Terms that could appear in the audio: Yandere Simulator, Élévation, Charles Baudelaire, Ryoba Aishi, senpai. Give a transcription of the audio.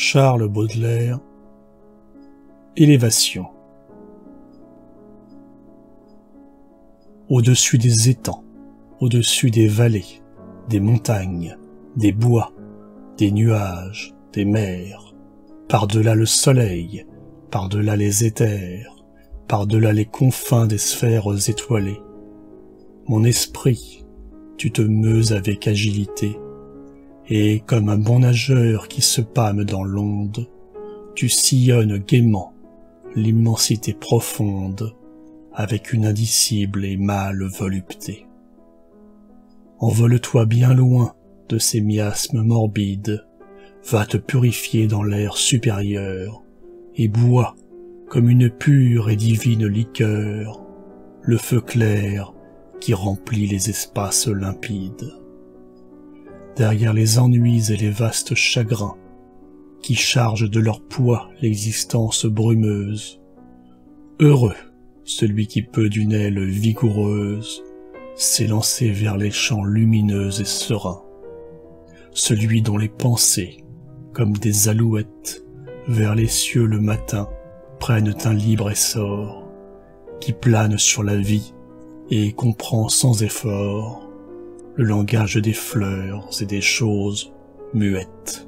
Charles Baudelaire, Élévation. Au-dessus des étangs, au-dessus des vallées, des montagnes, des bois, des nuages, des mers, par-delà le soleil, par-delà les éthers, par-delà les confins des sphères étoilées. Mon esprit, tu te meus avec agilité, et comme un bon nageur qui se pâme dans l'onde, tu sillonnes gaiement l'immensité profonde avec une indicible et mâle volupté. Envole-toi bien loin de ces miasmes morbides, va te purifier dans l'air supérieur, et bois, comme une pure et divine liqueur, le feu clair qui remplit les espaces limpides. Derrière les ennuis et les vastes chagrins, qui chargent de leur poids l'existence brumeuse. Heureux, celui qui peut d'une aile vigoureuse s'élancer vers les champs lumineux et sereins. Celui dont les pensées, comme des alouettes, vers les cieux le matin, prennent un libre essor, qui plane sur la vie et comprend sans effort le langage des fleurs et des choses muettes.